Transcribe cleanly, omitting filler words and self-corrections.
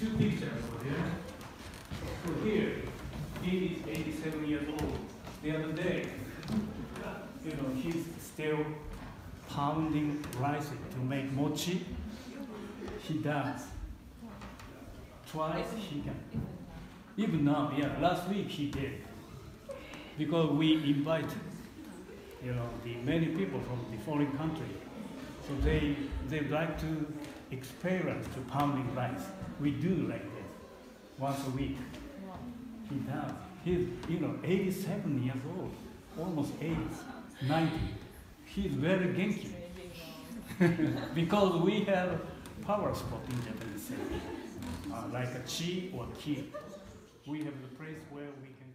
two pictures over there. So here, he is 87 years old. The other day, you know, he's still pounding rice to make mochi. He does. Twice he can. Even now, yeah, last week he did. Because we invite, you know, the many people from the foreign country. So they like to experience the pounding rice. We do like this once a week. He does. He's, you know, 87 years old, almost 80, 90. He's very genki. Because we have power spot in Japanese, like a chi or ki. We have the place where we can